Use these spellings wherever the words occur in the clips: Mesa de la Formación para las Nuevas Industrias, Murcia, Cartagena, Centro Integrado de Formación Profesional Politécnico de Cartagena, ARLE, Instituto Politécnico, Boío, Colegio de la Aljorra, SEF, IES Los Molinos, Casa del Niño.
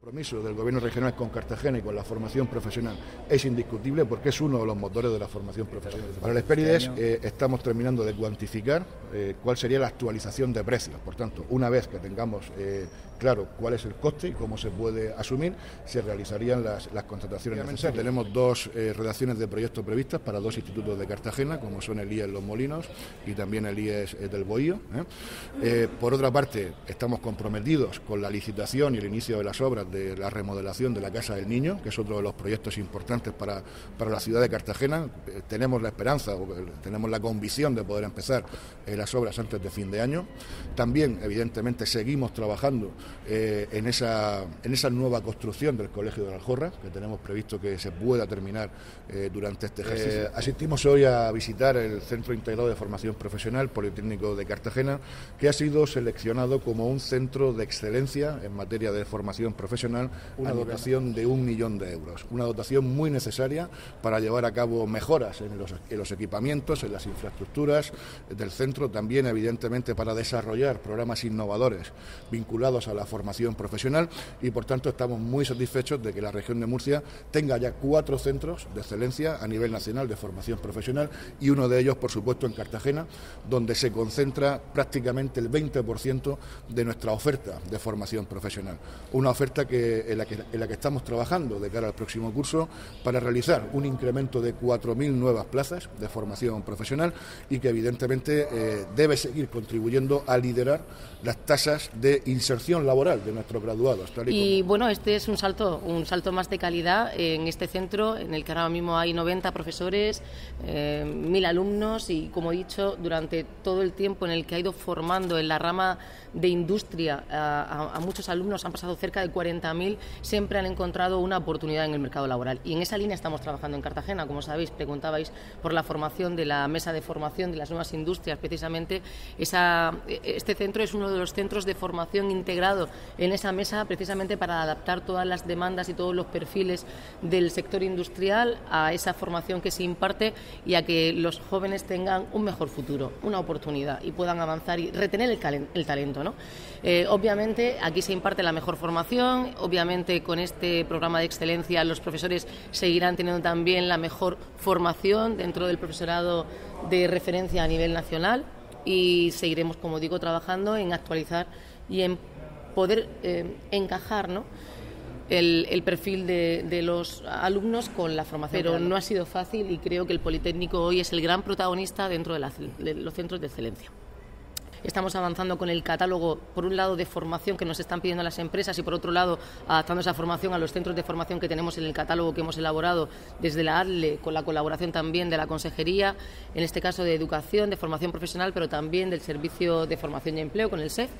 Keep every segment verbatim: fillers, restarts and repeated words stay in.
El compromiso del Gobierno regional con Cartagena y con la formación profesional es indiscutible porque es uno de los motores de la formación profesional. Para el Esperides eh, estamos terminando de cuantificar eh, cuál sería la actualización de precios. Por tanto, una vez que tengamos eh, claro cuál es el coste y cómo se puede asumir, se realizarían las, las contrataciones necesarias. Tenemos dos eh, redacciones de proyectos previstas para dos institutos de Cartagena, como son el I E S Los Molinos y también el I E S eh, del Boío. ¿eh? Eh, por otra parte, estamos comprometidos con la licitación y el inicio de las obras de la remodelación de la Casa del Niño, que es otro de los proyectos importantes para, para la ciudad de Cartagena. Eh, tenemos la esperanza, o, eh, tenemos la convicción de poder empezar eh, las obras antes de fin de año. También, evidentemente, seguimos trabajando eh, en, esa, en esa nueva construcción del Colegio de la Aljorra, que tenemos previsto que se pueda terminar eh, durante este ejercicio. Eh, asistimos hoy a visitar el Centro Integrado de Formación Profesional Politécnico de Cartagena, que ha sido seleccionado como un centro de excelencia en materia de formación profesional. Una dotación de un millón de euros, una dotación muy necesaria para llevar a cabo mejoras en los, en los equipamientos, en las infraestructuras del centro, también evidentemente para desarrollar programas innovadores vinculados a la formación profesional, y por tanto estamos muy satisfechos de que la región de Murcia tenga ya cuatro centros de excelencia a nivel nacional de formación profesional, y uno de ellos por supuesto en Cartagena, donde se concentra prácticamente el veinte por ciento de nuestra oferta de formación profesional, una oferta que Que en, la que, en la que estamos trabajando de cara al próximo curso para realizar un incremento de cuatro mil nuevas plazas de formación profesional, y que evidentemente eh, debe seguir contribuyendo a liderar las tasas de inserción laboral de nuestros graduados. Tal y, y bueno, este es un salto, un salto más de calidad en este centro, en el que ahora mismo hay noventa profesores, eh, mil alumnos, y como he dicho, durante todo el tiempo en el que ha ido formando en la rama de industria a, a, a muchos alumnos, han pasado cerca de cuarenta mil, siempre han encontrado una oportunidad en el mercado laboral, y en esa línea estamos trabajando en Cartagena. Como sabéis, preguntabais por la formación de la mesa de formación de las nuevas industrias. Precisamente esa, este centro es uno de los centros de formación integrado en esa mesa, precisamente para adaptar todas las demandas y todos los perfiles del sector industrial a esa formación que se imparte, y a que los jóvenes tengan un mejor futuro, una oportunidad, y puedan avanzar y retener el, el talento, ¿no? Eh, obviamente aquí se imparte la mejor formación. Obviamente, con este programa de excelencia, los profesores seguirán teniendo también la mejor formación dentro del profesorado de referencia a nivel nacional, y seguiremos, como digo, trabajando en actualizar y en poder eh, encajar, ¿no?, el, el perfil de, de los alumnos con la formación. Pero no ha sido fácil, y creo que el Politécnico hoy es el gran protagonista dentro de, la, de los centros de excelencia. Estamos avanzando con el catálogo, por un lado, de formación que nos están pidiendo las empresas, y por otro lado, adaptando esa formación a los centros de formación que tenemos en el catálogo que hemos elaborado desde la ARLE, con la colaboración también de la Consejería, en este caso de Educación, de Formación Profesional, pero también del Servicio de Formación y Empleo, con el S E F,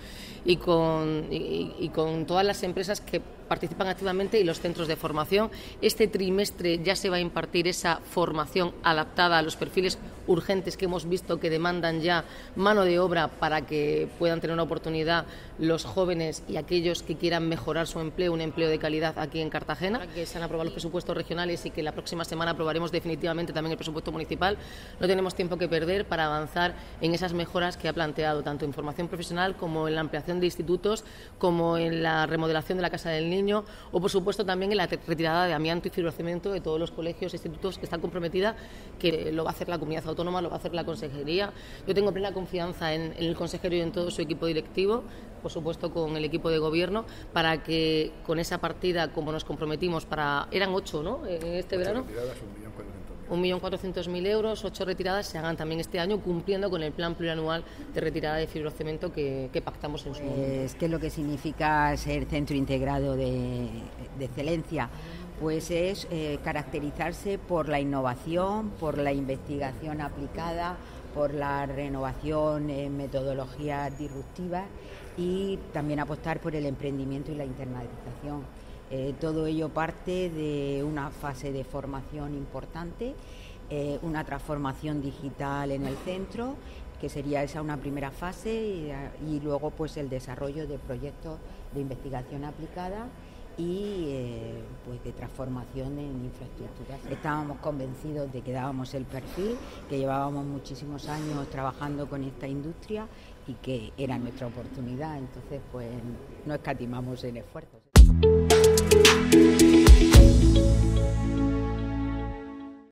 y con, y, y con todas las empresas que participan activamente, y los centros de formación. Este trimestre ya se va a impartir esa formación adaptada a los perfiles urgentes que hemos visto que demandan ya mano de obra, para que puedan tener una oportunidad los jóvenes y aquellos que quieran mejorar su empleo, un empleo de calidad aquí en Cartagena. Que se han aprobado los presupuestos regionales, y que la próxima semana aprobaremos definitivamente también el presupuesto municipal. No tenemos tiempo que perder para avanzar en esas mejoras que ha planteado, tanto en formación profesional como en la ampliación de institutos, como en la remodelación de la Casa del Niño, o por supuesto también en la retirada de amianto y fibrocemento de todos los colegios e institutos que están comprometidas, que lo va a hacer la comunidad autónoma, lo va a hacer la Consejería. Yo tengo plena confianza en, en el consejero y en todo su equipo directivo, por supuesto con el equipo de gobierno, para que con esa partida, como nos comprometimos, para eran ocho, ¿no?, en este verano, un millón cuatrocientos mil euros, ocho retiradas, se hagan también este año, cumpliendo con el plan plurianual de retirada de fibrocemento que, que pactamos en su momento. Es que lo que significa ser centro integrado de, de excelencia, pues es eh, caracterizarse por la innovación, por la investigación aplicada, por la renovación en metodologías disruptivas, y también apostar por el emprendimiento y la internalización. Eh, todo ello parte de una fase de formación importante, eh, una transformación digital en el centro, que sería esa una primera fase, y, y luego pues el desarrollo de proyectos de investigación aplicada, y eh, pues de transformación en infraestructuras. Estábamos convencidos de que dábamos el perfil, que llevábamos muchísimos años trabajando con esta industria, y que era nuestra oportunidad. Entonces, pues no escatimamos el esfuerzo.